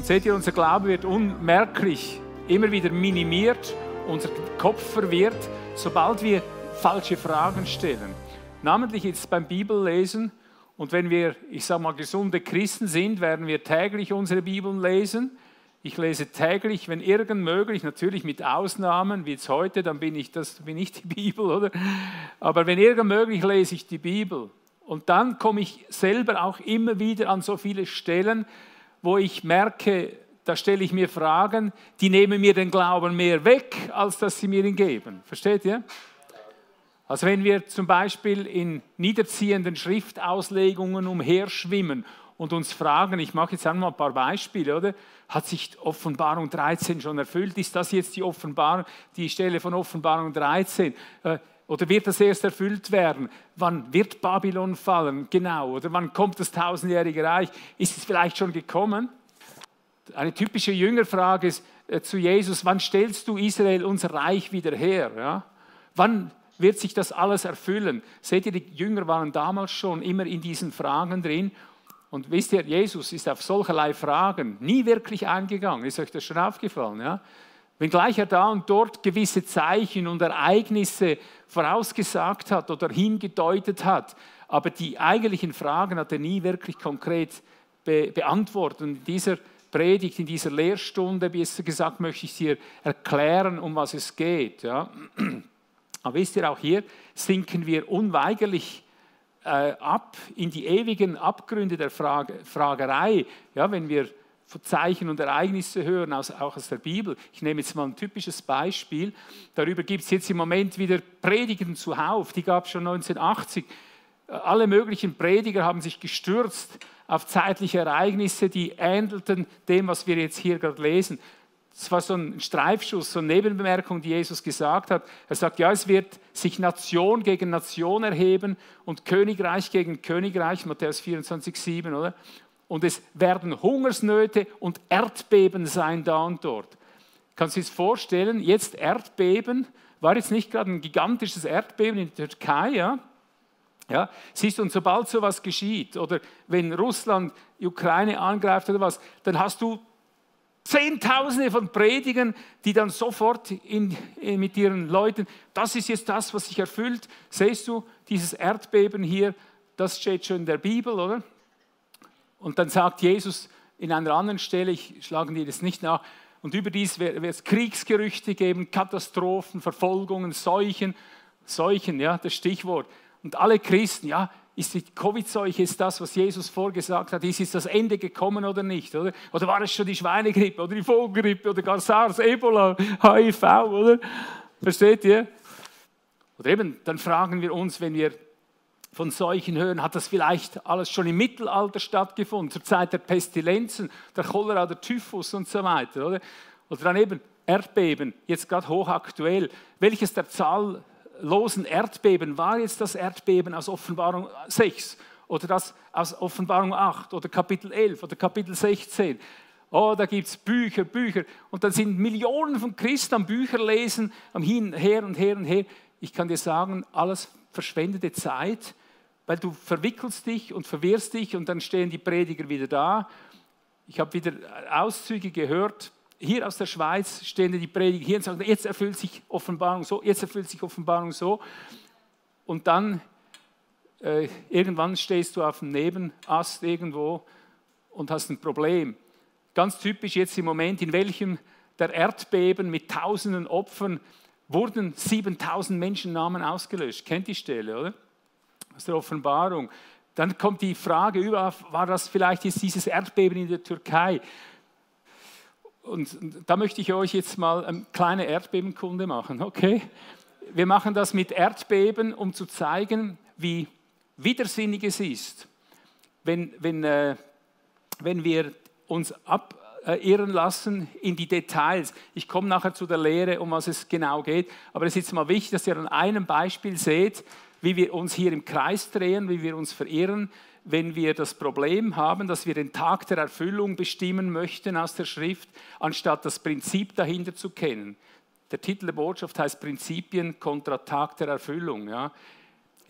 Und seht ihr, unser Glaube wird unmerklich immer wieder minimiert, unser Kopf verwirrt, sobald wir falsche Fragen stellen. Namentlich jetzt beim Bibellesen. Und wenn wir, ich sage mal, gesunde Christen sind, werden wir täglich unsere Bibeln lesen. Ich lese täglich, wenn irgend möglich, natürlich mit Ausnahmen, wie jetzt heute, dann bin ich die Bibel, oder? Aber wenn irgend möglich, lese ich die Bibel. Und dann komme ich selber auch immer wieder an so viele Stellen, wo ich merke, da stelle ich mir Fragen, die nehmen mir den Glauben mehr weg, als dass sie mir ihn geben. Versteht ihr? Also wenn wir zum Beispiel in niederziehenden Schriftauslegungen umherschwimmen und uns fragen, ich mache jetzt einmal ein paar Beispiele, oder? Hat sich Offenbarung 13 schon erfüllt? Ist das jetzt die Stelle von Offenbarung 13? Oder wird das erst erfüllt werden? Wann wird Babylon fallen? Genau. Oder wann kommt das tausendjährige Reich? Ist es vielleicht schon gekommen? Eine typische Jüngerfrage ist zu Jesus, wann stellst du Israel, unser Reich, wieder her? Ja? Wann wird sich das alles erfüllen? Seht ihr, die Jünger waren damals schon immer in diesen Fragen drin. Und wisst ihr, Jesus ist auf solcherlei Fragen nie wirklich eingegangen. Ist euch das schon aufgefallen? Ja? Wenngleich er da und dort gewisse Zeichen und Ereignisse vorausgesagt hat oder hingedeutet hat, aber die eigentlichen Fragen hat er nie wirklich konkret beantwortet. Und in dieser Predigt, in dieser Lehrstunde, besser gesagt, möchte ich dir erklären, um was es geht. Ja? Aber wisst ihr, auch hier sinken wir unweigerlich ab in die ewigen Abgründe der Fragerei, ja, wenn wir Zeichen und Ereignisse hören, auch aus der Bibel. Ich nehme jetzt mal ein typisches Beispiel. Darüber gibt es jetzt im Moment wieder Predigten zuhauf, die gab es schon 1980. Alle möglichen Prediger haben sich gestürzt auf zeitliche Ereignisse, die ähnelten dem, was wir jetzt hier gerade lesen. Das war so ein Streifschuss, so eine Nebenbemerkung, die Jesus gesagt hat. Er sagt, ja, es wird sich Nation gegen Nation erheben und Königreich gegen Königreich, Matthäus 24,7, oder? Und es werden Hungersnöte und Erdbeben sein da und dort. Kannst du dir das vorstellen? Jetzt Erdbeben, war jetzt nicht gerade ein gigantisches Erdbeben in der Türkei, ja? Ja, siehst du, und sobald sowas geschieht, oder wenn Russland die Ukraine angreift oder was, dann hast du Zehntausende von Predigern, die dann sofort mit ihren Leuten, das ist jetzt das, was sich erfüllt. Siehst du, dieses Erdbeben hier, das steht schon in der Bibel, oder? Und dann sagt Jesus in einer anderen Stelle, ich schlage dir das nicht nach, und überdies wird es Kriegsgerüchte geben, Katastrophen, Verfolgungen, Seuchen, ja, das Stichwort. Und alle Christen, ja, ist die Covid-Seuche, ist das, was Jesus vorgesagt hat, ist das Ende gekommen oder nicht? Oder war es schon die Schweinegrippe oder die Vogelgrippe oder gar SARS, Ebola, HIV, oder? Versteht ihr? Oder eben, dann fragen wir uns, wenn wir von Seuchen hören, hat das vielleicht alles schon im Mittelalter stattgefunden, zur Zeit der Pestilenzen, der Cholera, der Typhus und so weiter, oder? Oder dann eben Erdbeben, jetzt gerade hochaktuell. Welches der Zahl losen Erdbeben war jetzt das Erdbeben aus Offenbarung 6 oder das aus Offenbarung 8 oder Kapitel 11 oder Kapitel 16. Oh, da gibt es Bücher. Und dann sind Millionen von Christen am Bücherlesen, am Hin und Her. Ich kann dir sagen, alles verschwendete Zeit, weil du verwickelst dich und verwirrst dich und dann stehen die Prediger wieder da. Ich habe wieder Auszüge gehört. Hier aus der Schweiz stehen die Prediger hier und sagen, jetzt erfüllt sich Offenbarung so, jetzt erfüllt sich Offenbarung so. Und dann irgendwann stehst du auf dem Nebenast irgendwo und hast ein Problem. Ganz typisch jetzt im Moment, in welchem der Erdbeben mit tausenden Opfern wurden 7000 Menschennamen ausgelöscht. Kennt die Stelle, oder? Aus der Offenbarung. Dann kommt die Frage über, war das vielleicht jetzt dieses Erdbeben in der Türkei? Und da möchte ich euch jetzt mal eine kleine Erdbebenkunde machen, okay? Wir machen das mit Erdbeben, um zu zeigen, wie widersinnig es ist, wenn wir uns abirren lassen in die Details. Ich komme nachher zu der Lehre, um was es genau geht, aber es ist jetzt mal wichtig, dass ihr an einem Beispiel seht, wie wir uns hier im Kreis drehen, wie wir uns verirren, wenn wir das Problem haben, dass wir den Tag der Erfüllung bestimmen möchten aus der Schrift, anstatt das Prinzip dahinter zu kennen. Der Titel der Botschaft heißt Prinzipien kontra Tag der Erfüllung. Ja.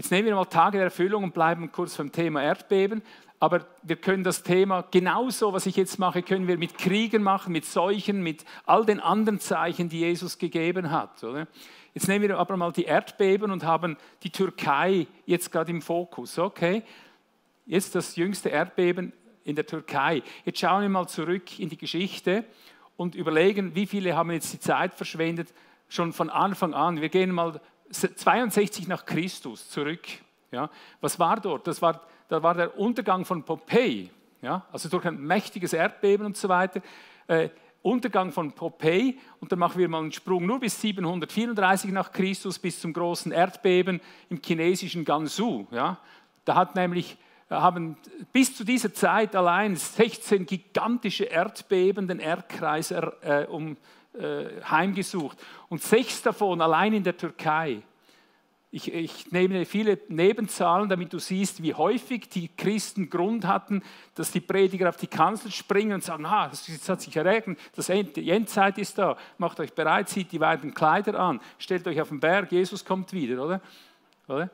Jetzt nehmen wir mal Tage der Erfüllung und bleiben kurz beim Thema Erdbeben. Aber wir können das Thema genauso, was ich jetzt mache, können wir mit Kriegen machen, mit Seuchen, mit all den anderen Zeichen, die Jesus gegeben hat. Oder? Jetzt nehmen wir aber mal die Erdbeben und haben die Türkei jetzt gerade im Fokus. Okay, jetzt das jüngste Erdbeben in der Türkei. Jetzt schauen wir mal zurück in die Geschichte und überlegen, wie viele haben jetzt die Zeit verschwendet, schon von Anfang an. Wir gehen mal 62 nach Christus zurück. Ja? Was war dort? Da war der Untergang von Pompeji, ja, also durch ein mächtiges Erdbeben und so weiter, Untergang von Pompeji, und dann machen wir mal einen Sprung nur bis 734 nach Christus, bis zum großen Erdbeben im chinesischen Gansu. Ja. Da hat nämlich, haben bis zu dieser Zeit allein 16 gigantische Erdbeben den Erdkreis heimgesucht, und 6 davon allein in der Türkei. Ich nehme viele Nebenzahlen, damit du siehst, wie häufig die Christen Grund hatten, dass die Prediger auf die Kanzel springen und sagen, ah, das hat sich erregend, die Endzeit ist da, macht euch bereit, zieht die weiten Kleider an, stellt euch auf den Berg, Jesus kommt wieder, oder?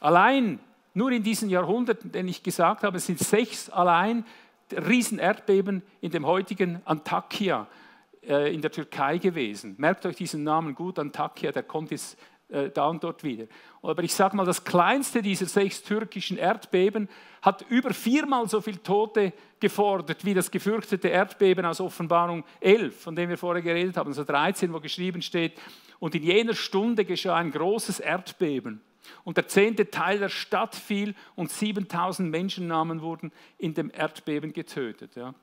Allein, nur in diesen Jahrhunderten, den ich gesagt habe, es sind 6 allein Riesenerdbeben in dem heutigen Antakya in der Türkei gewesen. Merkt euch diesen Namen gut, Antakya, der kommt jetzt da und dort wieder. Aber ich sage mal, das kleinste dieser 6 türkischen Erdbeben hat über 4-mal so viele Tote gefordert, wie das gefürchtete Erdbeben aus Offenbarung 11, von dem wir vorher geredet haben, also 13, wo geschrieben steht, und in jener Stunde geschah ein großes Erdbeben. Und der 10. Teil der Stadt fiel und 7000 Menschennamen wurden in dem Erdbeben getötet. Ja.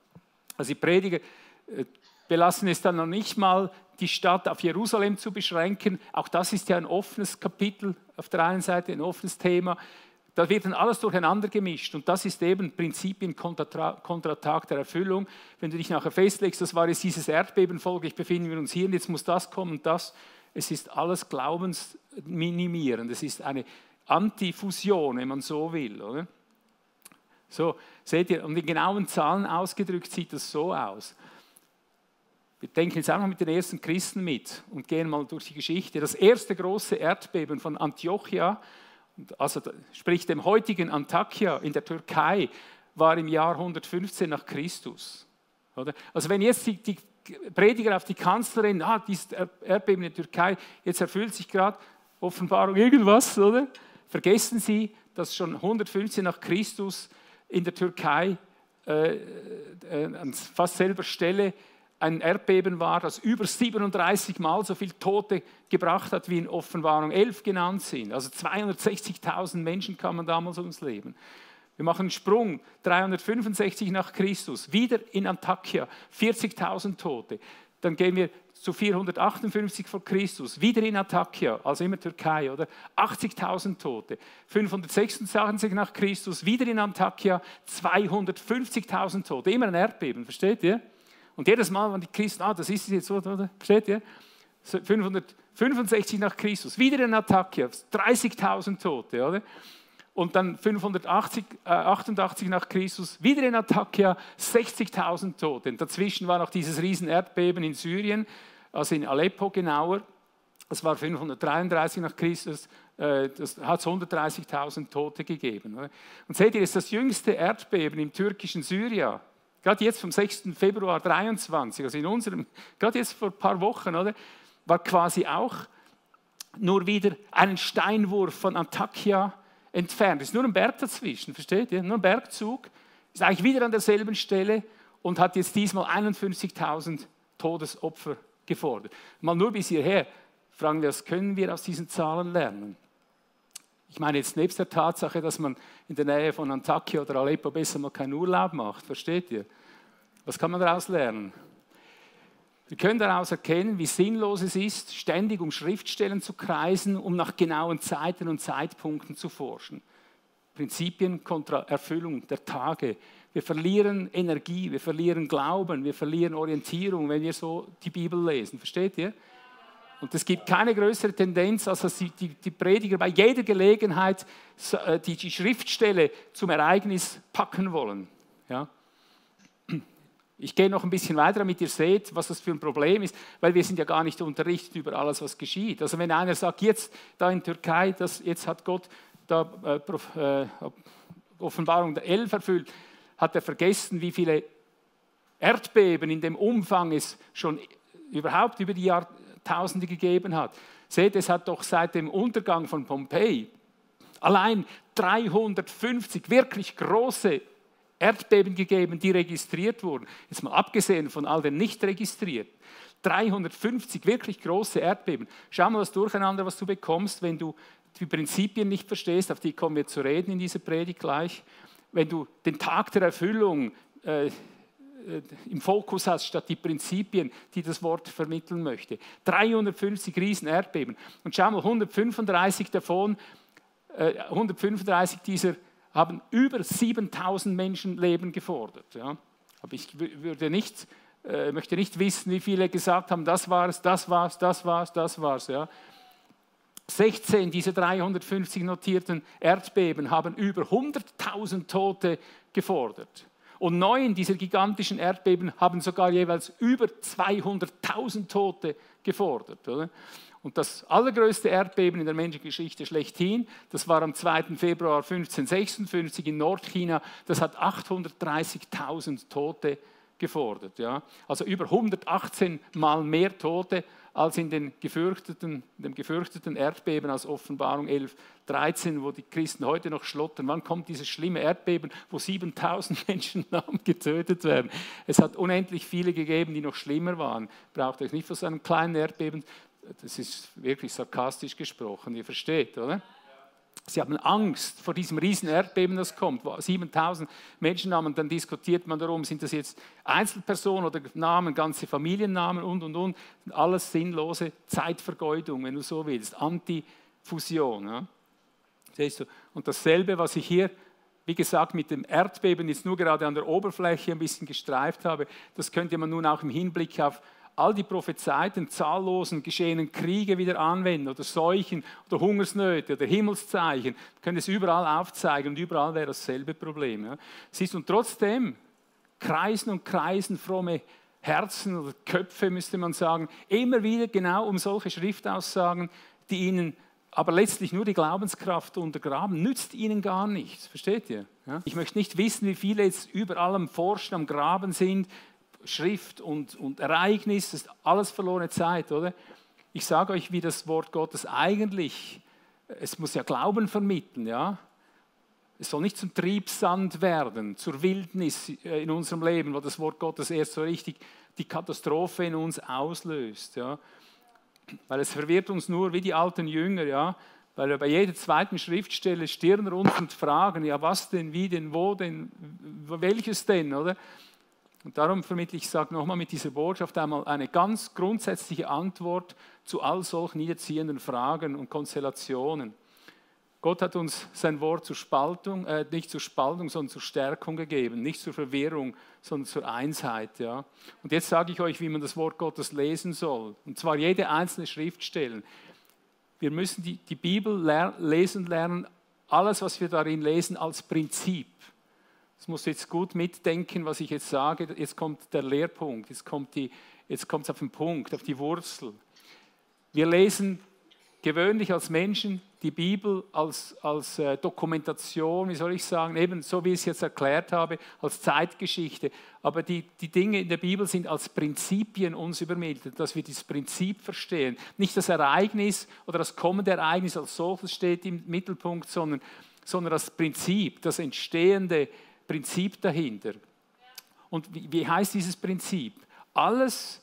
Also die Prediger belassen es dann noch nicht mal, die Stadt auf Jerusalem zu beschränken. Auch das ist ja ein offenes Kapitel, auf der einen Seite ein offenes Thema. Da wird dann alles durcheinander gemischt. Und das ist eben Prinzipien kontra Tag der Erfüllung. Wenn du dich nachher festlegst, das war jetzt dieses Erdbebenfolge, ich befinde mich uns hier und jetzt muss das kommen und das. Es ist alles glaubensminimierend. Es ist eine Antifusion, wenn man so will. Oder? So, seht ihr, und in genauen Zahlen ausgedrückt sieht das so aus. Wir denken jetzt einfach mit den ersten Christen mit und gehen mal durch die Geschichte. Das erste große Erdbeben von Antiochia, also sprich dem heutigen Antakya in der Türkei, war im Jahr 115 nach Christus. Oder? Also wenn jetzt die Prediger auf die Kanzlerin, dieses Erdbeben in der Türkei, jetzt erfüllt sich gerade Offenbarung irgendwas, oder? Vergessen Sie, dass schon 115 nach Christus in der Türkei an fast selber Stelle ein Erdbeben war, das über 37 Mal so viele Tote gebracht hat, wie in Offenbarung 11 genannt sind. Also 260.000 Menschen kamen damals ums Leben. Wir machen einen Sprung, 365 nach Christus, wieder in Antakya, 40.000 Tote. Dann gehen wir zu 458 vor Christus, wieder in Antakya, also immer Türkei, oder? 80.000 Tote. 526 nach Christus, wieder in Antakya, 250.000 Tote. Immer ein Erdbeben, versteht ihr? Und jedes Mal, wenn die Christen, das ist jetzt so, oder? Versteht ihr? 565 nach Christus, wieder in Antakya, 30.000 Tote, oder? Und dann 588 nach Christus, wieder in Antakya, 60.000 Tote. Und dazwischen war noch dieses Riesenerdbeben in Syrien, also in Aleppo genauer. Das war 533 nach Christus, das hat 130.000 Tote gegeben. Oder? Und seht ihr, das ist das jüngste Erdbeben im türkischen Syrien. Gerade jetzt vom 6. Februar 23, also in unserem, gerade jetzt vor ein paar Wochen, oder, war quasi auch nur wieder einen Steinwurf von Antakya entfernt. Es ist nur ein Berg dazwischen, versteht ihr? Nur ein Bergzug, ist eigentlich wieder an derselben Stelle und hat jetzt diesmal 51.000 Todesopfer gefordert. Mal nur bis hierher fragen wir, was können wir aus diesen Zahlen lernen? Ich meine jetzt nebst der Tatsache, dass man in der Nähe von Antakya oder Aleppo besser mal keinen Urlaub macht, versteht ihr? Was kann man daraus lernen? Wir können daraus erkennen, wie sinnlos es ist, ständig um Schriftstellen zu kreisen, um nach genauen Zeiten und Zeitpunkten zu forschen. Prinzipien kontra Erfüllung der Tage. Wir verlieren Energie, wir verlieren Glauben, wir verlieren Orientierung, wenn wir so die Bibel lesen, versteht ihr? Und es gibt keine größere Tendenz, als dass die Prediger bei jeder Gelegenheit die Schriftstelle zum Ereignis packen wollen. Ja? Ich gehe noch ein bisschen weiter, damit ihr seht, was das für ein Problem ist, weil wir sind ja gar nicht unterrichtet über alles, was geschieht. Also wenn einer sagt, jetzt da in Türkei, jetzt hat Gott da Offenbarung 11 erfüllt, hat er vergessen, wie viele Erdbeben in dem Umfang es schon überhaupt über die Jahrtausende gegeben hat. Seht, es hat doch seit dem Untergang von Pompeji allein 350 wirklich große Erdbeben gegeben, die registriert wurden. Jetzt mal abgesehen von all den nicht registrierten. 350 wirklich große Erdbeben. Schau mal das Durcheinander, was du bekommst, wenn du die Prinzipien nicht verstehst, auf die kommen wir zu reden in dieser Predigt gleich. Wenn du den Tag der Erfüllung im Fokus hast, statt die Prinzipien, die das Wort vermitteln möchte. 350 riesen Erdbeben. Und schau mal, 135 dieser haben über 7.000 Menschenleben gefordert. Ja. Aber ich möchte nicht wissen, wie viele gesagt haben, das war es, das war es, das war es, das war es. Ja. 16 dieser 350 notierten Erdbeben haben über 100.000 Tote gefordert. Und 9 dieser gigantischen Erdbeben haben sogar jeweils über 200.000 Tote gefordert. Oder? Und das allergrößte Erdbeben in der Menschengeschichte schlechthin, das war am 2. Februar 1556 in Nordchina, das hat 830.000 Tote gefordert. Ja? Also über 118 Mal mehr Tote als in dem gefürchteten Erdbeben aus Offenbarung 11,13, wo die Christen heute noch schlottern. Wann kommt dieses schlimme Erdbeben, wo 7.000 Menschen getötet werden? Es hat unendlich viele gegeben, die noch schlimmer waren. Braucht euch nicht von so einem kleinen Erdbeben. Das ist wirklich sarkastisch gesprochen, ihr versteht, oder? Sie haben Angst vor diesem riesen Erdbeben, das kommt. 7.000 Menschennamen, dann diskutiert man darum, sind das jetzt Einzelpersonen oder Namen, ganze Familiennamen und. Alles sinnlose Zeitvergeudung, wenn du so willst. Antifusion. Ja? Siehst du? Und dasselbe, was ich hier, wie gesagt, mit dem Erdbeben jetzt nur gerade an der Oberfläche ein bisschen gestreift habe, das könnte man nun auch im Hinblick auf all die prophezeiten, zahllosen geschehenen Kriege wieder anwenden oder Seuchen oder Hungersnöte oder Himmelszeichen. Wir können es überall aufzeigen und überall wäre dasselbe Problem. Ja. Siehst du, und trotzdem kreisen und kreisen fromme Herzen oder Köpfe, müsste man sagen, immer wieder genau um solche Schriftaussagen, die ihnen aber letztlich nur die Glaubenskraft untergraben, nützt ihnen gar nichts. Versteht ihr? Ja. Ich möchte nicht wissen, wie viele jetzt überall am Forschen, am Graben sind, Schrift und Ereignis, das ist alles verlorene Zeit, oder? Ich sage euch, wie das Wort Gottes eigentlich, es muss ja Glauben vermitteln, ja? Es soll nicht zum Triebsand werden, zur Wildnis in unserem Leben, wo das Wort Gottes erst so richtig die Katastrophe in uns auslöst, ja? Weil es verwirrt uns nur wie die alten Jünger, ja? Weil wir bei jeder zweiten Schriftstelle stirnrunzelnd fragen, ja was denn, wie denn, wo denn, welches denn, oder? Und darum vermittle ich, sage nochmal mit dieser Botschaft einmal eine ganz grundsätzliche Antwort zu all solchen niederziehenden Fragen und Konstellationen. Gott hat uns sein Wort zur Spaltung, nicht zur Spaltung, sondern zur Stärkung gegeben, nicht zur Verwirrung, sondern zur Einheit. Ja. Und jetzt sage ich euch, wie man das Wort Gottes lesen soll. Und zwar jede einzelne Schriftstelle. Wir müssen die Bibel lesen lernen, alles, was wir darin lesen, als Prinzip. Das musst du jetzt gut mitdenken, was ich jetzt sage. Jetzt kommt der Lehrpunkt, jetzt kommt es auf den Punkt, auf die Wurzel. Wir lesen gewöhnlich als Menschen die Bibel als Dokumentation, wie soll ich sagen, eben so wie ich es jetzt erklärt habe, als Zeitgeschichte. Aber die Dinge in der Bibel sind als Prinzipien uns übermittelt, dass wir das Prinzip verstehen. Nicht das Ereignis oder das kommende Ereignis als solches steht im Mittelpunkt, sondern das Prinzip, das entstehende Prinzip dahinter. Und wie heißt dieses Prinzip? Alles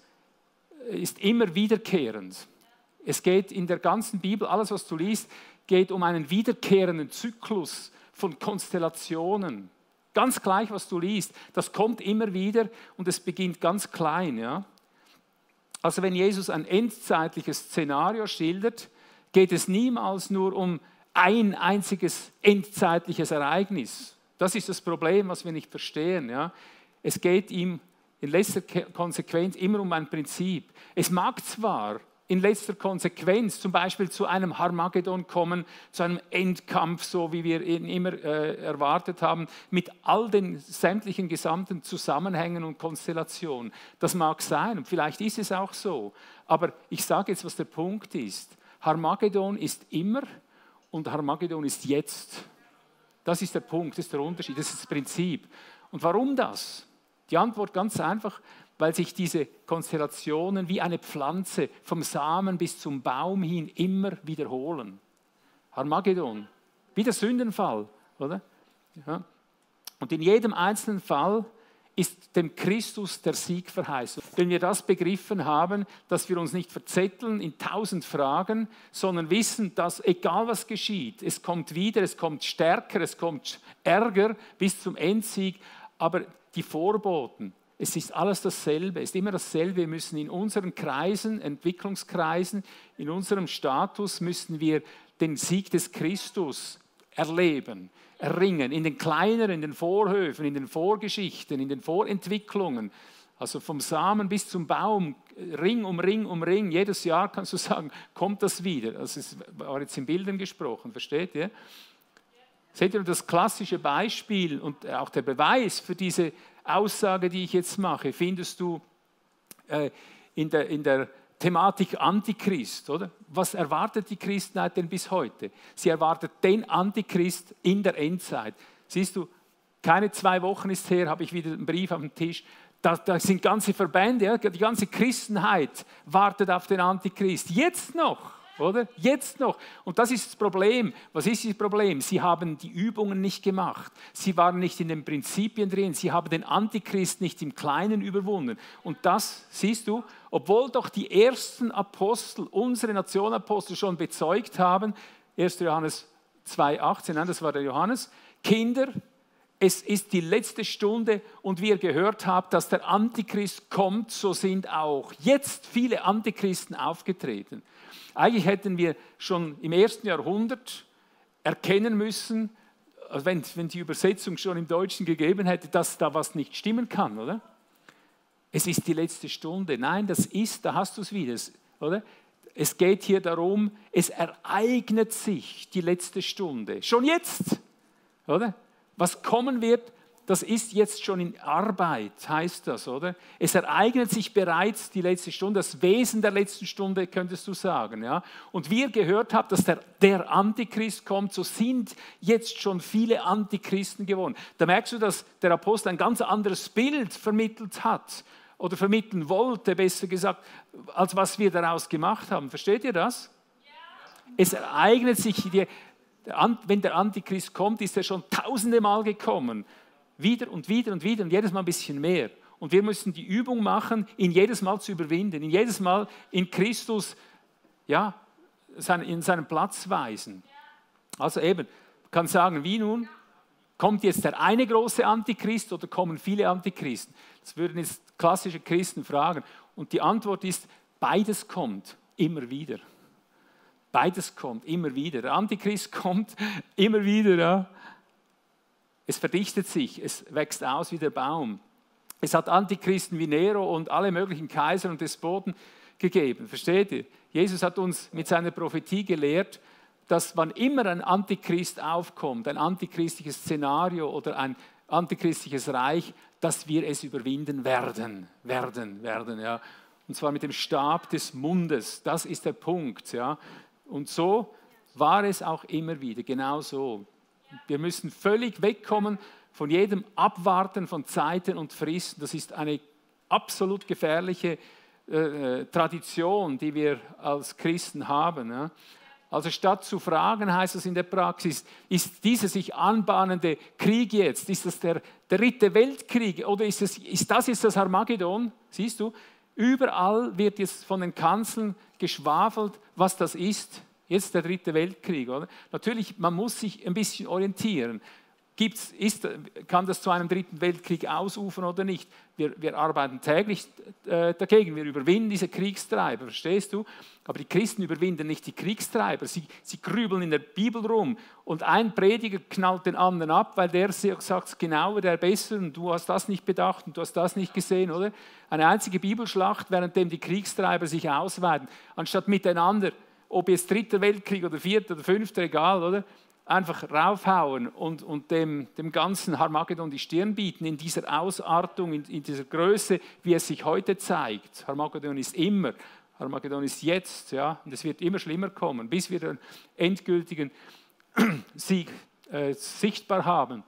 ist immer wiederkehrend. Es geht in der ganzen Bibel, alles was du liest, geht um einen wiederkehrenden Zyklus von Konstellationen. Ganz gleich, was du liest, das kommt immer wieder und es beginnt ganz klein. Ja? Also wenn Jesus ein endzeitliches Szenario schildert, geht es niemals nur um ein einziges endzeitliches Ereignis. Das ist das Problem, was wir nicht verstehen. Ja. Es geht ihm in letzter Konsequenz immer um ein Prinzip. Es mag zwar in letzter Konsequenz zum Beispiel zu einem Harmagedon kommen, zu einem Endkampf, so wie wir ihn immer erwartet haben, mit all den sämtlichen gesamten Zusammenhängen und Konstellationen. Das mag sein und vielleicht ist es auch so, aber ich sage jetzt, was der Punkt ist. Harmagedon ist immer und Harmagedon ist jetzt. Das ist der Punkt, das ist der Unterschied, das ist das Prinzip. Und warum das? Die Antwort ganz einfach, weil sich diese Konstellationen wie eine Pflanze vom Samen bis zum Baum hin immer wiederholen. Harmagedon, wie der Sündenfall, oder? Ja. Und in jedem einzelnen Fall ist dem Christus der Sieg verheißen. Wenn wir das begriffen haben, dass wir uns nicht verzetteln in 1000 Fragen, sondern wissen, dass egal was geschieht, es kommt wieder, es kommt stärker, es kommt Ärger bis zum Endsieg, aber die Vorboten, es ist alles dasselbe, es ist immer dasselbe. Wir müssen in unseren Kreisen, Entwicklungskreisen, in unserem Status müssen wir den Sieg des Christus erleben, erringen, in den kleineren, in den Vorhöfen, in den Vorgeschichten, in den Vorentwicklungen, also vom Samen bis zum Baum, Ring um Ring um Ring, jedes Jahr kannst du sagen, kommt das wieder. Also es war jetzt in Bildern gesprochen, versteht ihr? Seht ihr das klassische Beispiel und auch der Beweis für diese Aussage, die ich jetzt mache, findest du in der Thematik Antichrist, oder? Was erwartet die Christenheit denn bis heute? Sie erwartet den Antichrist in der Endzeit. Siehst du, keine 2 Wochen ist her, habe ich wieder einen Brief auf dem Tisch. Da sind ganze Verbände, die ganze Christenheit wartet auf den Antichrist. Jetzt noch, oder? Jetzt noch. Und das ist das Problem. Was ist das Problem? Sie haben die Übungen nicht gemacht. Sie waren nicht in den Prinzipien drin. Sie haben den Antichrist nicht im Kleinen überwunden. Und das, siehst du, obwohl doch die ersten Apostel, unsere Nationapostel schon bezeugt haben, 1. Johannes 2,18, nein, das war der Johannes, Kinder, es ist die letzte Stunde und wie ihr gehört habt, dass der Antichrist kommt, so sind auch jetzt viele Antichristen aufgetreten. Eigentlich hätten wir schon im 1. Jahrhundert erkennen müssen, wenn die Übersetzung schon im Deutschen gegeben hätte, dass da was nicht stimmen kann, oder? Es ist die letzte Stunde. Nein, das ist, da hast du es wieder, oder? Es geht hier darum, es ereignet sich die letzte Stunde. Schon jetzt, oder? Was kommen wird, das ist jetzt schon in Arbeit, heißt das, oder? Es ereignet sich bereits die letzte Stunde, das Wesen der letzten Stunde, könntest du sagen. Ja? Und wie ihr gehört habt, dass der Antichrist kommt, so sind jetzt schon viele Antichristen geworden. Da merkst du, dass der Apostel ein ganz anderes Bild vermittelt hat oder vermitteln wollte, besser gesagt, als was wir daraus gemacht haben. Versteht ihr das? Ja. Es ereignet sich, wenn der Antichrist kommt, ist er schon tausende Mal gekommen. Wieder und wieder und wieder und jedes Mal ein bisschen mehr. Und wir müssen die Übung machen, ihn jedes Mal zu überwinden, ihn jedes Mal in Christus, ja, in seinen Platz weisen. Also eben, man kann sagen, wie nun? Kommt jetzt der eine große Antichrist oder kommen viele Antichristen? Das würden jetzt klassische Christen fragen. Und die Antwort ist, beides kommt immer wieder. Beides kommt immer wieder. Der Antichrist kommt immer wieder, ja. Es verdichtet sich, es wächst aus wie der Baum. Es hat Antichristen wie Nero und alle möglichen Kaiser und Despoten gegeben. Versteht ihr? Jesus hat uns mit seiner Prophetie gelehrt, dass wann immer ein Antichrist aufkommt, ein antichristliches Szenario oder ein antichristliches Reich, dass wir es überwinden werden. Ja. Und zwar mit dem Stab des Mundes. Das ist der Punkt. Ja. Und so war es auch immer wieder, genau so. Wir müssen völlig wegkommen von jedem Abwarten von Zeiten und Fristen. Das ist eine absolut gefährliche Tradition, die wir als Christen haben. Ja? Also statt zu fragen, heißt es in der Praxis, ist dieser sich anbahnende Krieg jetzt, ist das der 3. Weltkrieg oder ist das jetzt das Armageddon? Siehst du, überall wird jetzt von den Kanzeln geschwafelt, was das ist. Jetzt der 3. Weltkrieg, oder? Natürlich, man muss sich ein bisschen orientieren. Kann das zu einem dritten Weltkrieg ausufern oder nicht? Wir arbeiten täglich dagegen, wir überwinden diese Kriegstreiber, verstehst du? Aber die Christen überwinden nicht die Kriegstreiber, sie grübeln in der Bibel rum und ein Prediger knallt den anderen ab, weil der sagt, genauer, der besser und du hast das nicht bedacht und du hast das nicht gesehen, oder? Eine einzige Bibelschlacht, währenddem die Kriegstreiber sich ausweiten, anstatt miteinander, ob jetzt dritter Weltkrieg oder vierter oder fünfter, egal, oder? Einfach raufhauen und dem ganzen Harmagedon die Stirn bieten, in dieser Ausartung, in dieser Größe, wie es sich heute zeigt. Harmagedon ist immer, Harmagedon ist jetzt, ja, und es wird immer schlimmer kommen, bis wir den endgültigen Sieg sichtbar haben.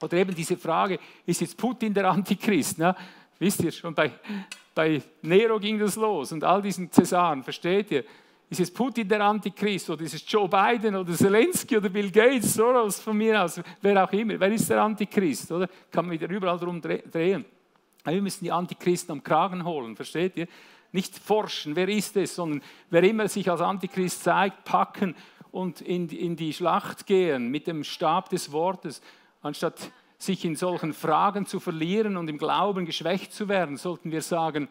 Oder eben diese Frage, ist jetzt Putin der Antichrist? Ne? Wisst ihr, schon bei Nero ging das los und all diesen Cäsaren, versteht ihr? Ist es Putin der Antichrist oder ist es Joe Biden oder Zelensky oder Bill Gates, Soros von mir aus, wer auch immer, wer ist der Antichrist? Oder? Kann man wieder überall drum drehen. Wir müssen die Antichristen am Kragen holen, versteht ihr? Nicht forschen, wer ist es, sondern wer immer sich als Antichrist zeigt, packen und in die Schlacht gehen mit dem Stab des Wortes, anstatt sich in solchen Fragen zu verlieren und im Glauben geschwächt zu werden, sollten wir sagen,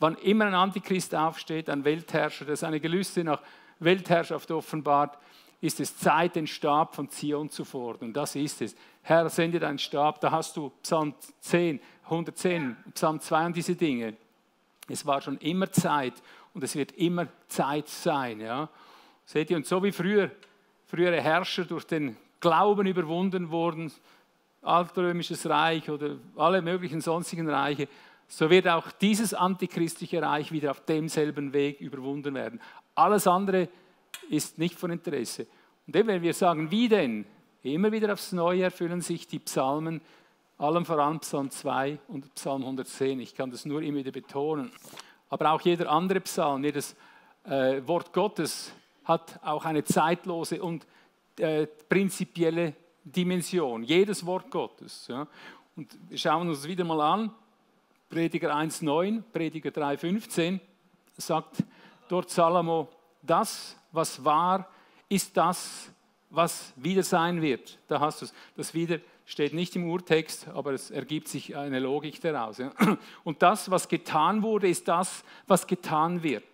wann immer ein Antichrist aufsteht, ein Weltherrscher, der seine Gelüste nach Weltherrschaft offenbart, ist es Zeit, den Stab von Zion zu fordern. Das ist es. Herr, sende deinen Stab. Da hast du Psalm 10, 110, Psalm 2 und diese Dinge. Es war schon immer Zeit und es wird immer Zeit sein. Ja? Seht ihr, und so wie frühere Herrscher durch den Glauben überwunden wurden, Altrömisches Reich oder alle möglichen sonstigen Reiche, so wird auch dieses antichristliche Reich wieder auf demselben Weg überwunden werden. Alles andere ist nicht von Interesse. Und eben, wenn wir sagen, wie denn? Immer wieder aufs Neue erfüllen sich die Psalmen, allem voran Psalm 2 und Psalm 110. Ich kann das nur immer wieder betonen. Aber auch jeder andere Psalm, jedes Wort Gottes hat auch eine zeitlose und prinzipielle Dimension. Jedes Wort Gottes. Ja. Und wir schauen uns wieder mal an, Prediger 1,9, Prediger 3,15 sagt dort Salomo, das, was war, ist das, was wieder sein wird. Da hast du es. Das wieder steht nicht im Urtext, aber es ergibt sich eine Logik daraus. Ja. Und das, was getan wurde, ist das, was getan wird.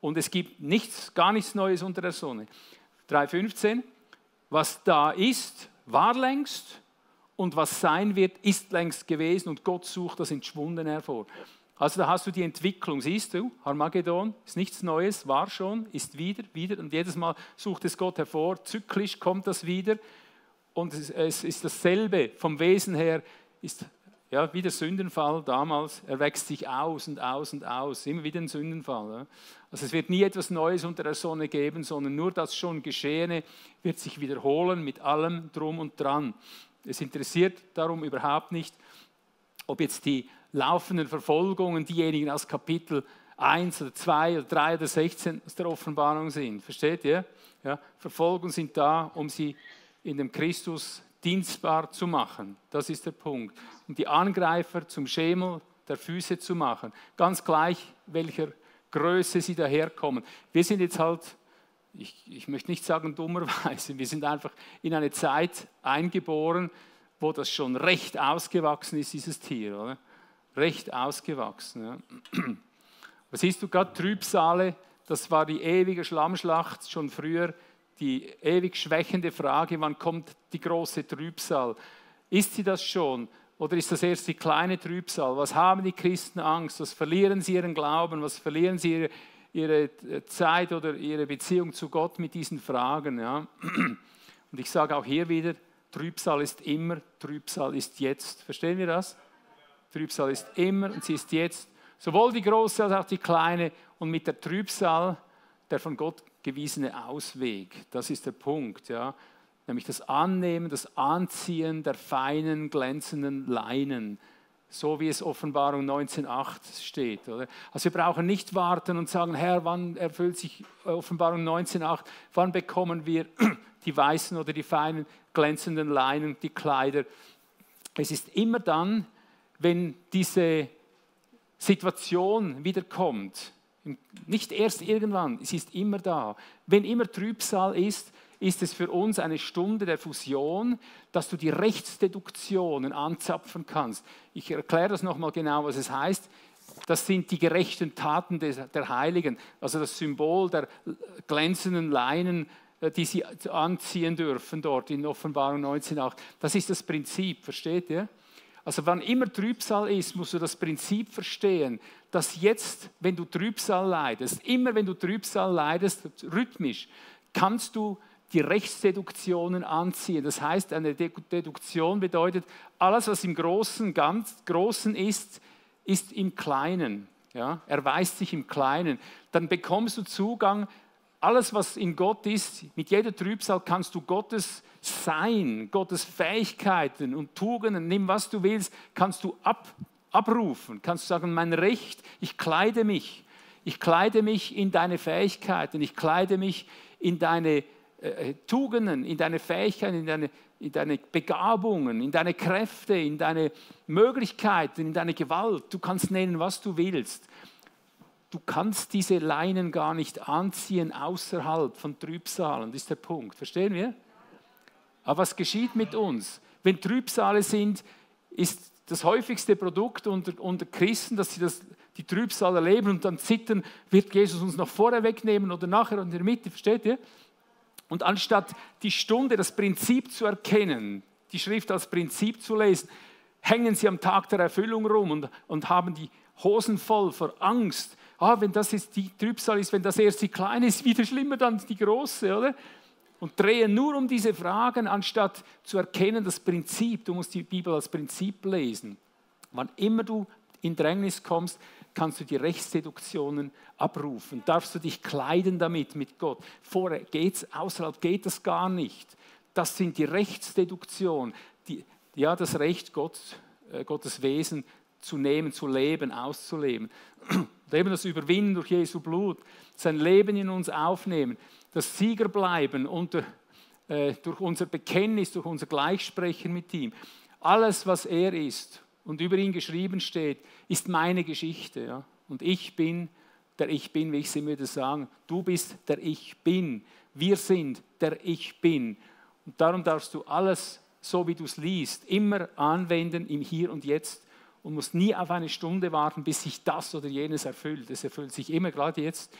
Und es gibt nichts, gar nichts Neues unter der Sonne. 3,15, was da ist, war längst. Und was sein wird, ist längst gewesen und Gott sucht das Entschwundene hervor. Also da hast du die Entwicklung, siehst du, Armageddon ist nichts Neues, war schon, ist wieder und jedes Mal sucht es Gott hervor, zyklisch kommt das wieder und es ist dasselbe vom Wesen her, ist ja, wie der Sündenfall damals, er wächst sich aus und aus und aus, immer wieder ein Sündenfall. Ja. Also es wird nie etwas Neues unter der Sonne geben, sondern nur das schon Geschehene wird sich wiederholen mit allem Drum und Dran. Es interessiert darum überhaupt nicht, ob jetzt die laufenden Verfolgungen diejenigen aus Kapitel 1 oder 2 oder 3 oder 16 aus der Offenbarung sind. Versteht ihr? Ja, Verfolgungen sind da, um sie in dem Christus dienstbar zu machen. Das ist der Punkt. Um die Angreifer zum Schemel der Füße zu machen. Ganz gleich, welcher Größe sie daherkommen. Wir sind jetzt halt... Ich möchte nicht sagen dummerweise, wir sind einfach in eine Zeit eingeboren, wo das schon recht ausgewachsen ist, dieses Tier, oder? Recht ausgewachsen. Ja. Aber siehst du, gerade Trübsale, das war die ewige Schlammschlacht schon früher, die ewig schwächende Frage, wann kommt die große Trübsal? Ist sie das schon? Oder ist das erst die kleine Trübsal? Was haben die Christen Angst? Was verlieren sie ihren Glauben? Was verlieren sie ihre Zeit oder ihre Beziehung zu Gott mit diesen Fragen. Ja. Und ich sage auch hier wieder, Trübsal ist immer, Trübsal ist jetzt. Verstehen wir das? Trübsal ist immer und sie ist jetzt. Sowohl die große als auch die kleine. Und mit der Trübsal, der von Gott gewiesene Ausweg. Das ist der Punkt. Ja. Nämlich das Annehmen, das Anziehen der feinen, glänzenden Leinen. So wie es Offenbarung 19,8 steht. Oder? Also wir brauchen nicht warten und sagen, Herr, wann erfüllt sich Offenbarung 19,8? Wann bekommen wir die weißen oder die feinen, glänzenden Leinen, die Kleider? Es ist immer dann, wenn diese Situation wiederkommt. Nicht erst irgendwann, sie ist immer da. Wenn immer Trübsal ist, ist es für uns eine Stunde der Fusion, dass du die Rechtsdeduktionen anzapfen kannst. Ich erkläre das nochmal genau, was es heißt. Das sind die gerechten Taten der Heiligen, also das Symbol der glänzenden Leinen, die sie anziehen dürfen dort in Offenbarung 19,8. Das ist das Prinzip, versteht ihr? Also wann immer Trübsal ist, musst du das Prinzip verstehen, dass jetzt, wenn du Trübsal leidest, immer wenn du Trübsal leidest, rhythmisch, kannst du die Rechtsdeduktionen anziehen. Das heißt, eine Deduktion bedeutet, alles, was im Großen, ganz Großen ist, ist im Kleinen. Ja? Erweist sich im Kleinen. Dann bekommst du Zugang. Alles, was in Gott ist, mit jeder Trübsal kannst du Gottes Sein, Gottes Fähigkeiten und Tugenden, nimm was du willst, kannst du abrufen. Kannst du sagen, mein Recht, ich kleide mich. Ich kleide mich in deine Fähigkeiten, ich kleide mich in deine Tugenden, in deine Fähigkeiten, in deine Begabungen, in deine Kräfte, in deine Möglichkeiten, in deine Gewalt. Du kannst nehmen, was du willst. Du kannst diese Leinen gar nicht anziehen außerhalb von Trübsalen, das ist der Punkt. Verstehen wir? Aber was geschieht mit uns? Wenn Trübsale sind, ist das häufigste Produkt unter Christen, dass sie die Trübsal erleben und dann zittern, wird Jesus uns noch vorher wegnehmen oder nachher in der Mitte, versteht ihr? Und anstatt die Stunde, das Prinzip zu erkennen, die Schrift als Prinzip zu lesen, hängen sie am Tag der Erfüllung rum und haben die Hosen voll vor Angst. Ah, wenn das jetzt die Trübsal ist, wenn das erst die kleine ist, wieder schlimmer dann die große, oder? Und drehen nur um diese Fragen, anstatt zu erkennen, das Prinzip, du musst die Bibel als Prinzip lesen. Wann immer du in Drängnis kommst, kannst du die Rechtsdeduktionen abrufen. Darfst du dich kleiden damit, mit Gott. Vorher geht's, außerhalb geht das gar nicht. Das sind die Rechtsdeduktionen, ja, das Recht, Gottes Wesen zu nehmen, zu leben, auszuleben. Und eben das Überwinden durch Jesu Blut, sein Leben in uns aufnehmen, das Siegerbleiben durch unser Bekenntnis, durch unser Gleichsprechen mit ihm. Alles, was er ist und über ihn geschrieben steht, ist meine Geschichte. Ja? Und ich bin der Ich Bin, wie ich sie mir das sagen. Du bist der Ich Bin. Wir sind der Ich Bin. Und darum darfst du alles, so wie du es liest, immer anwenden im Hier und Jetzt. Und muss nie auf eine Stunde warten, bis sich das oder jenes erfüllt. Es erfüllt sich immer, gerade jetzt.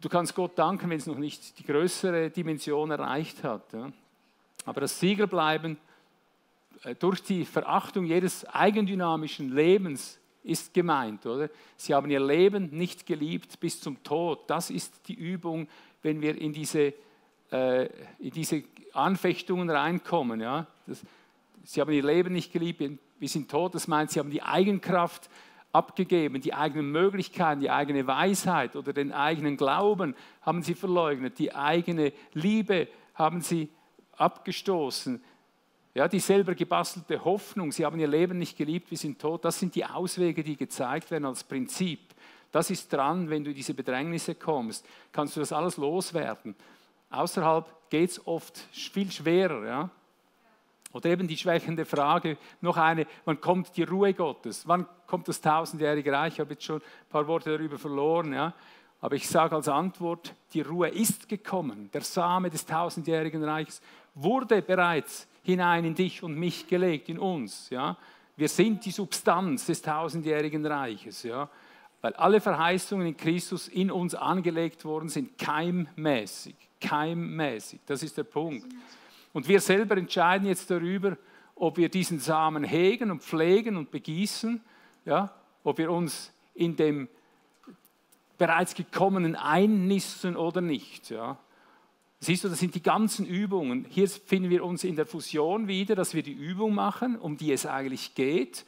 Du kannst Gott danken, wenn es noch nicht die größere Dimension erreicht hat. Ja. Aber das Siegerbleiben durch die Verachtung jedes eigendynamischen Lebens ist gemeint, oder? Sie haben ihr Leben nicht geliebt bis zum Tod. Das ist die Übung, wenn wir in diese Anfechtungen reinkommen. Ja. Sie haben ihr Leben nicht geliebt. Wir sind tot, das meint, sie haben die Eigenkraft abgegeben, die eigenen Möglichkeiten, die eigene Weisheit oder den eigenen Glauben haben sie verleugnet, die eigene Liebe haben sie abgestoßen. Ja, die selber gebastelte Hoffnung, sie haben ihr Leben nicht geliebt, wir sind tot, das sind die Auswege, die gezeigt werden als Prinzip. Das ist dran, wenn du in diese Bedrängnisse kommst, kannst du das alles loswerden. Außerhalb geht es oft viel schwerer, ja. Oder eben die schwächende Frage, noch eine, wann kommt die Ruhe Gottes? Wann kommt das tausendjährige Reich? Ich habe jetzt schon ein paar Worte darüber verloren. Ja? Aber ich sage als Antwort, die Ruhe ist gekommen. Der Same des tausendjährigen Reiches wurde bereits hinein in dich und mich gelegt, in uns. Ja? Wir sind die Substanz des tausendjährigen Reiches. Ja? Weil alle Verheißungen in Christus in uns angelegt worden sind, keimmäßig. Keimmäßig, das ist der Punkt. Und wir selber entscheiden jetzt darüber, ob wir diesen Samen hegen und pflegen und begießen, ja, ob wir uns in dem bereits Gekommenen einnisten oder nicht. Ja. Siehst du, das sind die ganzen Übungen. Hier finden wir uns in der Fusion wieder, dass wir die Übung machen, um die es eigentlich geht,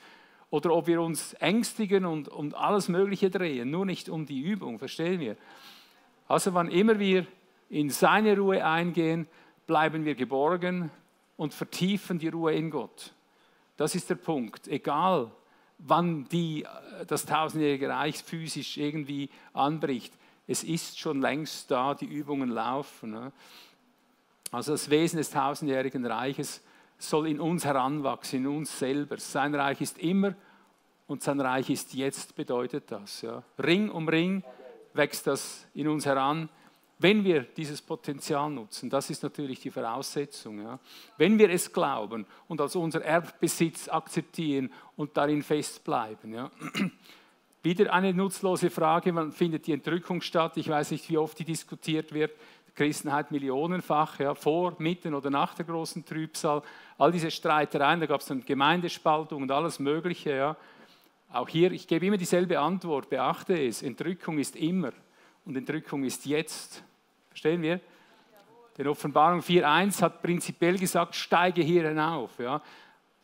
oder ob wir uns ängstigen und um alles Mögliche drehen, nur nicht um die Übung, verstehen wir? Also wann immer wir in seine Ruhe eingehen, bleiben wir geborgen und vertiefen die Ruhe in Gott. Das ist der Punkt. Egal, wann das tausendjährige Reich physisch irgendwie anbricht, es ist schon längst da, die Übungen laufen. Ne? Also das Wesen des tausendjährigen Reiches soll in uns heranwachsen, in uns selber. Sein Reich ist immer und sein Reich ist jetzt, bedeutet das. Ja? Ring um Ring wächst das in uns heran. wenn wir dieses Potenzial nutzen, das ist natürlich die Voraussetzung, ja. Wenn wir es glauben und als unser Erbbesitz akzeptieren und darin festbleiben. Ja. Wieder eine nutzlose Frage, man findet die Entrückung statt, ich weiß nicht, wie oft die diskutiert wird, Christenheit millionenfach, ja, vor, mitten oder nach der großen Trübsal, all diese Streitereien, da gab es dann Gemeindespaltung und alles Mögliche. Ja. Auch hier, ich gebe immer dieselbe Antwort, beachte es, Entrückung ist immer und Entrückung ist jetzt. Verstehen wir? Denn Offenbarung 4,1 hat prinzipiell gesagt, steige hier hinauf. Ja.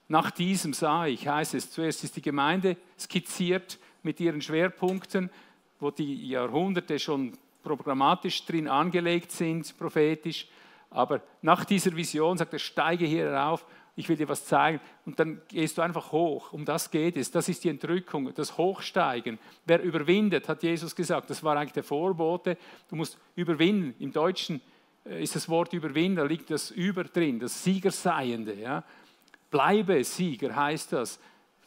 Nach diesem sah ich, heißt es, zuerst ist die Gemeinde skizziert mit ihren Schwerpunkten, wo die Jahrhunderte schon programmatisch drin angelegt sind, prophetisch. Aber nach dieser Vision sagt er, steige hier herauf, ich will dir was zeigen. Und dann gehst du einfach hoch, um das geht es. Das ist die Entrückung, das Hochsteigen. Wer überwindet, hat Jesus gesagt, das war eigentlich der Vorbote. Du musst überwinden. Im Deutschen ist das Wort überwinden, da liegt das Über drin, das Siegerseiende. Ja? Bleibe Sieger heißt das.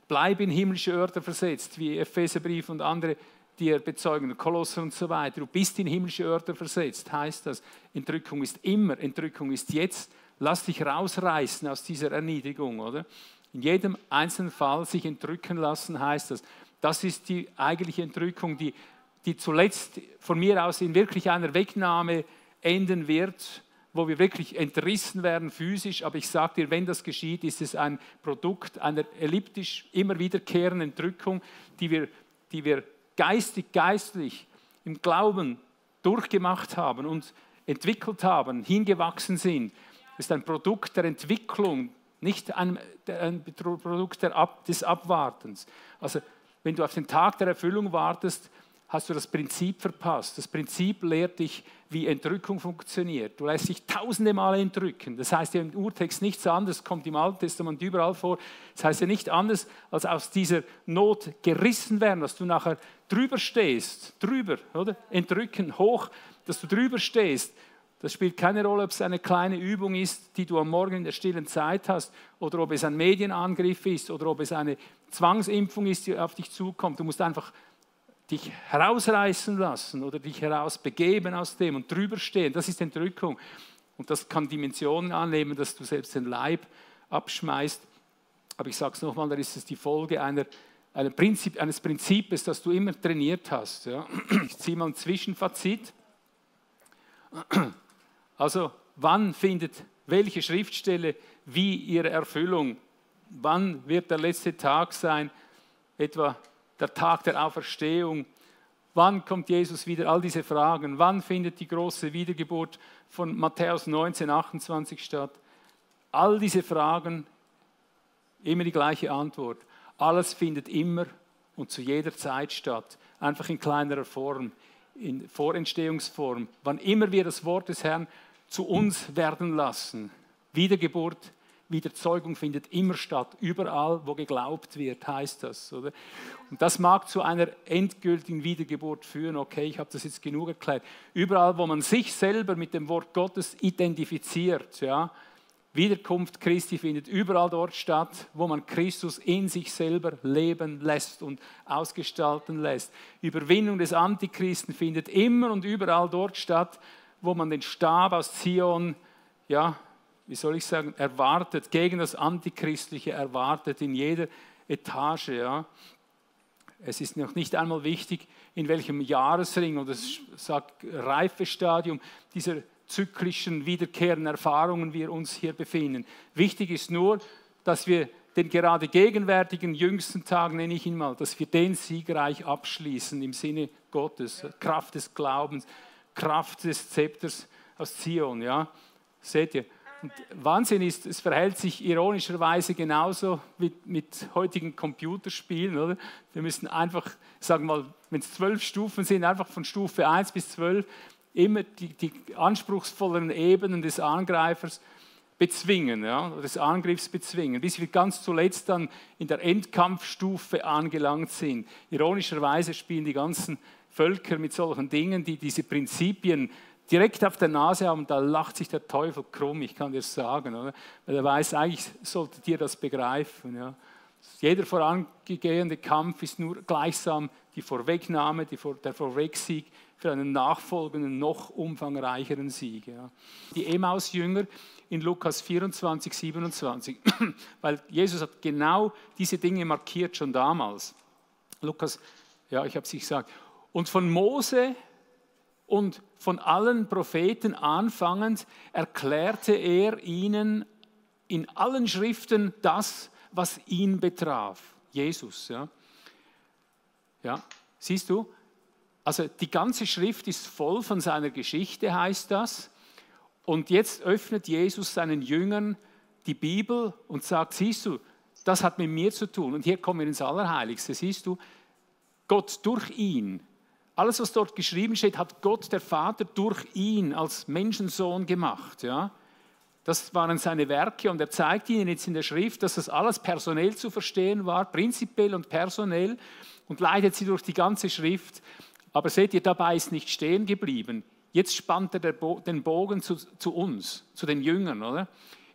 Bleib in himmlische Örter versetzt, wie Epheserbrief und andere, die er bezeugen, Kolosser und so weiter. Du bist in himmlische Örter versetzt, heißt das. Entrückung ist immer, Entrückung ist jetzt. Lass dich rausreißen aus dieser Erniedrigung, oder? In jedem einzelnen Fall sich entrücken lassen, heißt das. Das ist die eigentliche Entrückung, die zuletzt von mir aus in wirklich einer Wegnahme enden wird, wo wir wirklich entrissen werden physisch, aber ich sage dir, wenn das geschieht, ist es ein Produkt einer elliptisch immer wiederkehrenden Entrückung, die wir geistlich im Glauben durchgemacht haben und entwickelt haben, hingewachsen sind. Das ist ein Produkt der Entwicklung, nicht ein Produkt des Abwartens. Also wenn du auf den Tag der Erfüllung wartest, hast du das Prinzip verpasst. Das Prinzip lehrt dich, wie Entrückung funktioniert. Du lässt dich tausende Male entrücken. Das heißt ja im Urtext nichts anderes, kommt im Alten Testament überall vor. Das heißt ja nicht anders, als aus dieser Not gerissen werden, dass du nachher drüber stehst. Drüber, oder? Entrücken, hoch, dass du drüber stehst. Das spielt keine Rolle, ob es eine kleine Übung ist, die du am Morgen in der stillen Zeit hast, oder ob es ein Medienangriff ist, oder ob es eine Zwangsimpfung ist, die auf dich zukommt. Du musst einfach dich herausreißen lassen oder dich herausbegeben aus dem und drüber stehen, das ist Entrückung. Und das kann Dimensionen annehmen, dass du selbst den Leib abschmeißt. Aber ich sage es nochmal, da ist es die Folge eines Prinzips, das du immer trainiert hast. Ja. Ich ziehe mal ein Zwischenfazit. Also, wann findet welche Schriftstelle wie ihre Erfüllung? Wann wird der letzte Tag sein? Etwa der Tag der Auferstehung, wann kommt Jesus wieder, all diese Fragen, wann findet die große Wiedergeburt von Matthäus 19,28 statt? All diese Fragen, immer die gleiche Antwort. Alles findet immer und zu jeder Zeit statt, einfach in kleinerer Form, in Vorentstehungsform. Wann immer wir das Wort des Herrn zu uns werden lassen, Wiedergeburt, Wiederzeugung findet immer statt, überall, wo geglaubt wird, heißt das. Oder? Und das mag zu einer endgültigen Wiedergeburt führen. Okay, ich habe das jetzt genug erklärt. Überall, wo man sich selber mit dem Wort Gottes identifiziert, ja, Wiederkunft Christi findet überall dort statt, wo man Christus in sich selber leben lässt und ausgestalten lässt. Überwindung des Antichristen findet immer und überall dort statt, wo man den Stab aus Zion, ja, wie soll ich sagen, erwartet, gegen das Antichristliche erwartet, in jeder Etage. Ja. Es ist noch nicht einmal wichtig, in welchem Jahresring oder Reifestadium dieser zyklischen, wiederkehrenden Erfahrungen wir uns hier befinden. Wichtig ist nur, dass wir den gerade gegenwärtigen jüngsten Tag, nenne ich ihn mal, dass wir den siegreich abschließen im Sinne Gottes, Kraft des Glaubens, Kraft des Zepters aus Zion. Ja. Seht ihr? Und Wahnsinn ist, es verhält sich ironischerweise genauso wie mit heutigen Computerspielen. Oder? Wir müssen einfach, sagen wir mal, wenn es 12 Stufen sind, einfach von Stufe 1 bis 12 immer die anspruchsvolleren Ebenen des Angreifers bezwingen, ja, des Angriffs bezwingen, bis wir ganz zuletzt dann in der Endkampfstufe angelangt sind. Ironischerweise spielen die ganzen Völker mit solchen Dingen, die diese Prinzipien direkt auf der Nase haben, da lacht sich der Teufel krumm, ich kann dir das sagen, oder? Weil er weiß, eigentlich sollte dir das begreifen. Ja. Jeder vorangehende Kampf ist nur gleichsam die Vorwegnahme, der Vorwegsieg für einen nachfolgenden, noch umfangreicheren Sieg. Ja. Die Emmaus-Jünger in Lukas 24, 27, weil Jesus hat genau diese Dinge markiert schon damals. Lukas, ja, ich habe es gesagt. Und von Mose und von allen Propheten anfangend erklärte er ihnen in allen Schriften das, was ihn betraf. Jesus, ja. Ja, siehst du? Also die ganze Schrift ist voll von seiner Geschichte, heißt das. Und jetzt öffnet Jesus seinen Jüngern die Bibel und sagt, siehst du, das hat mit mir zu tun. Und hier kommen wir ins Allerheiligste, siehst du? Gott durch ihn. Alles, was dort geschrieben steht, hat Gott, der Vater, durch ihn als Menschensohn gemacht. Ja? Das waren seine Werke und er zeigt ihnen jetzt in der Schrift, dass das alles personell zu verstehen war, prinzipiell und personell, und leitet sie durch die ganze Schrift. Aber seht ihr, dabei ist nicht stehen geblieben. Jetzt spannt er den Bogen zu uns, zu den Jüngern. Oder?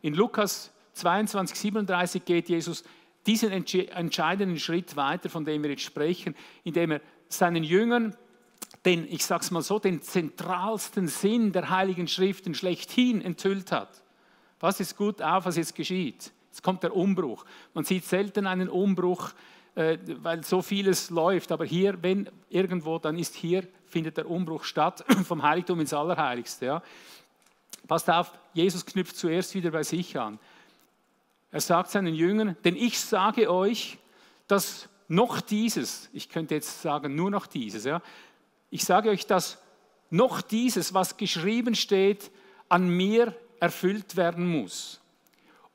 In Lukas 22, 37 geht Jesus diesen entscheidenden Schritt weiter, von dem wir jetzt sprechen, indem er seinen Jüngern den, ich sag's mal so, den zentralsten Sinn der Heiligen Schriften schlechthin enthüllt hat. Passt jetzt gut auf, was jetzt geschieht. Jetzt kommt der Umbruch. Man sieht selten einen Umbruch, weil so vieles läuft. Aber hier, wenn irgendwo, dann ist hier, findet der Umbruch statt, vom Heiligtum ins Allerheiligste. Ja. Passt auf, Jesus knüpft zuerst wieder bei sich an. Er sagt seinen Jüngern, denn ich sage euch, dass noch dieses, ich könnte jetzt sagen, nur noch dieses, ja, ich sage euch, dass noch dieses, was geschrieben steht, an mir erfüllt werden muss.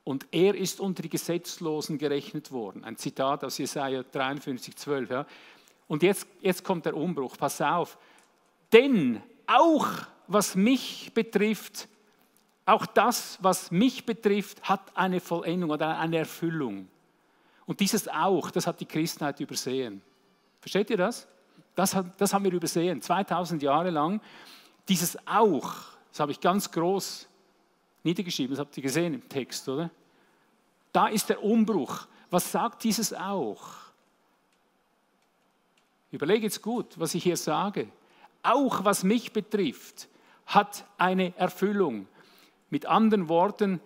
Und er ist unter die Gesetzlosen gerechnet worden. Ein Zitat aus Jesaja 53, 12. Ja. Und jetzt kommt der Umbruch, pass auf. Denn auch was mich betrifft, auch das, was mich betrifft, hat eine Vollendung oder eine Erfüllung. Und dieses auch, das hat die Christenheit übersehen. Versteht ihr das? Das haben wir übersehen, 2000 Jahre lang. Dieses auch, das habe ich ganz groß niedergeschrieben, das habt ihr gesehen im Text, oder? Da ist der Umbruch. Was sagt dieses auch? Überlege jetzt gut, was ich hier sage. Auch was mich betrifft, hat eine Erfüllung. Mit anderen Worten,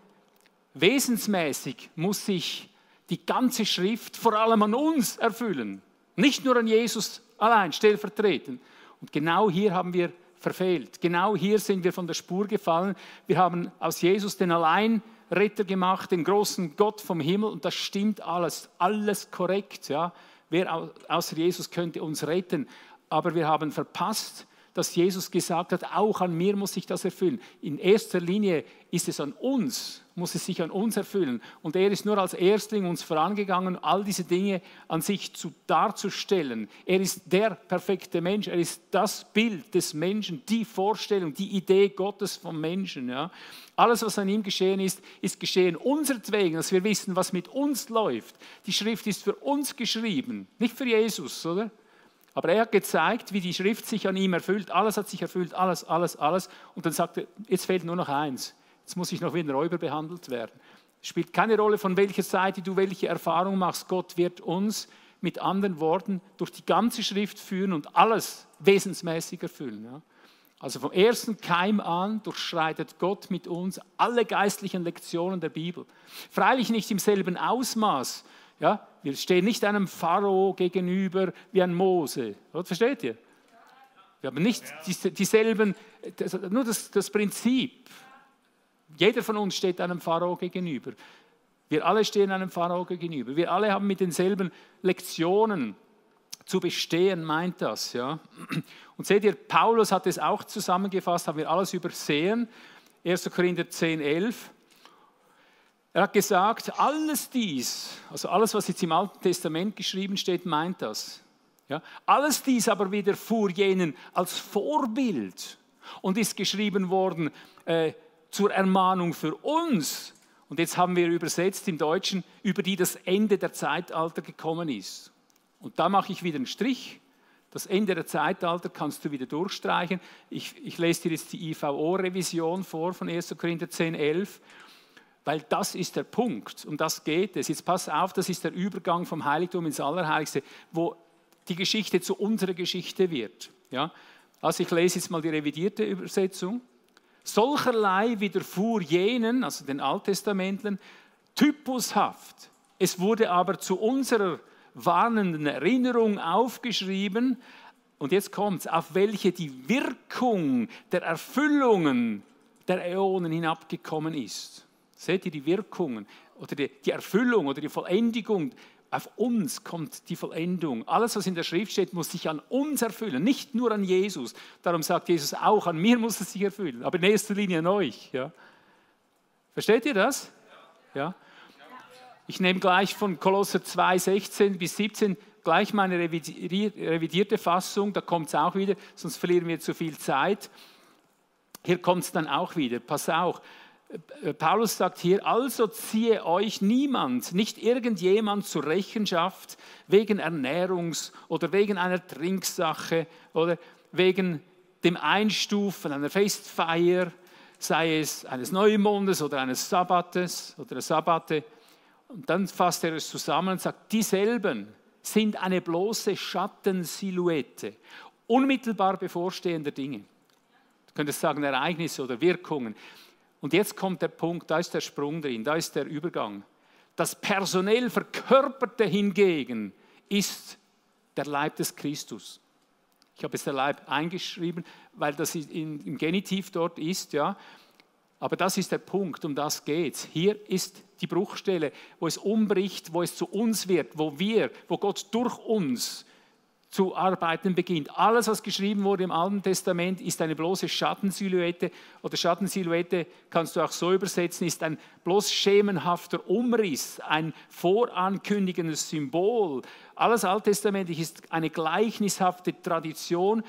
wesensmäßig muss sich die ganze Schrift vor allem an uns erfüllen. Nicht nur an Jesus allein, stellvertretend. Und genau hier haben wir verfehlt. Genau hier sind wir von der Spur gefallen. Wir haben aus Jesus den Alleinretter gemacht, den großen Gott vom Himmel. Und das stimmt alles. Alles korrekt. Ja? Wer außer Jesus könnte uns retten? Aber wir haben verpasst, dass Jesus gesagt hat, auch an mir muss sich das erfüllen. In erster Linie ist es an uns, muss es sich an uns erfüllen. Und er ist nur als Erstling uns vorangegangen, all diese Dinge an sich darzustellen. Er ist der perfekte Mensch, er ist das Bild des Menschen, die Vorstellung, die Idee Gottes vom Menschen. Ja. Alles, was an ihm geschehen ist geschehen unseretwegen, dass wir wissen, was mit uns läuft. Die Schrift ist für uns geschrieben, nicht für Jesus, oder? Aber er hat gezeigt, wie die Schrift sich an ihm erfüllt. Alles hat sich erfüllt, alles, alles, alles. Und dann sagt er, jetzt fehlt nur noch eins. Jetzt muss ich noch wie ein Räuber behandelt werden. Es spielt keine Rolle, von welcher Seite du welche Erfahrung machst. Gott wird uns mit anderen Worten durch die ganze Schrift führen und alles wesensmäßig erfüllen. Ja? Also vom ersten Keim an durchschreitet Gott mit uns alle geistlichen Lektionen der Bibel. Freilich nicht im selben Ausmaß. Ja, wir stehen nicht einem Pharao gegenüber wie ein Mose. Versteht ihr? Wir haben nicht dieselben, nur das Prinzip. Jeder von uns steht einem Pharao gegenüber. Wir alle stehen einem Pharao gegenüber. Wir alle haben mit denselben Lektionen zu bestehen, meint das. Ja? Und seht ihr, Paulus hat es auch zusammengefasst, haben wir alles übersehen. 1. Korinther 10, 11. Er hat gesagt, alles dies, also alles, was jetzt im Alten Testament geschrieben steht, meint das. Ja? Alles dies aber widerfuhr jenen als Vorbild und ist geschrieben worden zur Ermahnung für uns. Und jetzt haben wir übersetzt im Deutschen, über die das Ende der Zeitalter gekommen ist. Und da mache ich wieder einen Strich. Das Ende der Zeitalter kannst du wieder durchstreichen. Ich lese dir jetzt die IVO-Revision vor von 1. Korinther 10, 11. Weil das ist der Punkt, um das geht es. Jetzt passt auf, das ist der Übergang vom Heiligtum ins Allerheiligste, wo die Geschichte zu unserer Geschichte wird. Ja? Also ich lese jetzt mal die revidierte Übersetzung. Solcherlei widerfuhr jenen, also den Alttestamentlern, typushaft. Es wurde aber zu unserer warnenden Erinnerung aufgeschrieben, und jetzt kommt es, auf welche die Wirkung der Erfüllungen der Äonen hinabgekommen ist. Seht ihr die Wirkungen oder die Erfüllung oder die Vollendigung? Auf uns kommt die Vollendung. Alles, was in der Schrift steht, muss sich an uns erfüllen, nicht nur an Jesus. Darum sagt Jesus auch, an mir muss es sich erfüllen, aber in erster Linie an euch. Ja. Versteht ihr das? Ja. Ich nehme gleich von Kolosser 2, 16 bis 17 gleich meine revidierte Fassung, da kommt es auch wieder, sonst verlieren wir zu viel Zeit. Hier kommt es dann auch wieder, pass auf. Paulus sagt hier, also ziehe euch niemand, nicht irgendjemand zur Rechenschaft wegen Ernährungs- oder wegen einer Trinksache oder wegen dem Einstufen einer Festfeier, sei es eines Neumondes oder eines Sabbates oder Sabbate. Und dann fasst er es zusammen und sagt, dieselben sind eine bloße Schattensilhouette, unmittelbar bevorstehender Dinge. Du könntest sagen, Ereignisse oder Wirkungen. Und jetzt kommt der Punkt, da ist der Sprung drin, da ist der Übergang. Das personell Verkörperte hingegen ist der Leib des Christus. Ich habe jetzt den Leib eingeschrieben, weil das im Genitiv dort ist. Ja. Aber das ist der Punkt, um das geht es. Hier ist die Bruchstelle, wo es umbricht, wo es zu uns wird, wo Gott durch uns zu arbeiten beginnt. Alles, was geschrieben wurde im Alten Testament, ist eine bloße Schattensilhouette, oder Schattensilhouette kannst du auch so übersetzen, ist ein bloß schemenhafter Umriss, ein vorankündigendes Symbol. Alles alttestamentlich ist eine gleichnishafte Tradition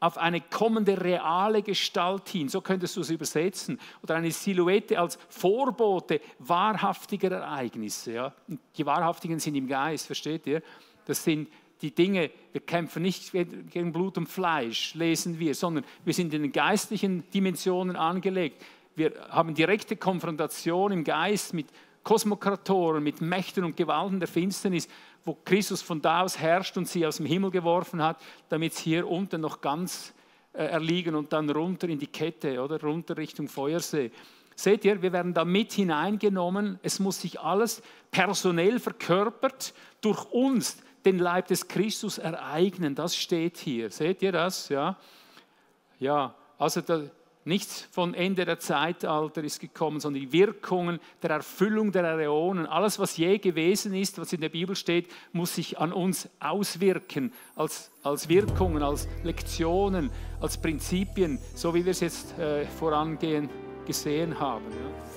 auf eine kommende reale Gestalt hin, so könntest du es übersetzen, oder eine Silhouette als Vorbote wahrhaftiger Ereignisse. Ja? Die wahrhaftigen sind im Geist, versteht ihr? Das sind die Dinge, wir kämpfen nicht gegen Blut und Fleisch, lesen wir, sondern wir sind in den geistlichen Dimensionen angelegt. Wir haben direkte Konfrontation im Geist mit Kosmokratoren, mit Mächten und Gewalten der Finsternis, wo Christus von da aus herrscht und sie aus dem Himmel geworfen hat, damit sie hier unten noch ganz erliegen und dann runter in die Kette, oder runter Richtung Feuersee. Seht ihr, wir werden da mit hineingenommen, es muss sich alles personell verkörpert durch uns, den Leib des Christus ereignen, das steht hier. Seht ihr das? Ja, ja. Also nichts von Ende der Zeitalter ist gekommen, sondern die Wirkungen der Erfüllung der Äonen. Alles, was je gewesen ist, was in der Bibel steht, muss sich an uns auswirken, als Wirkungen, als Lektionen, als Prinzipien, so wie wir es jetzt vorangehen gesehen haben. Ja.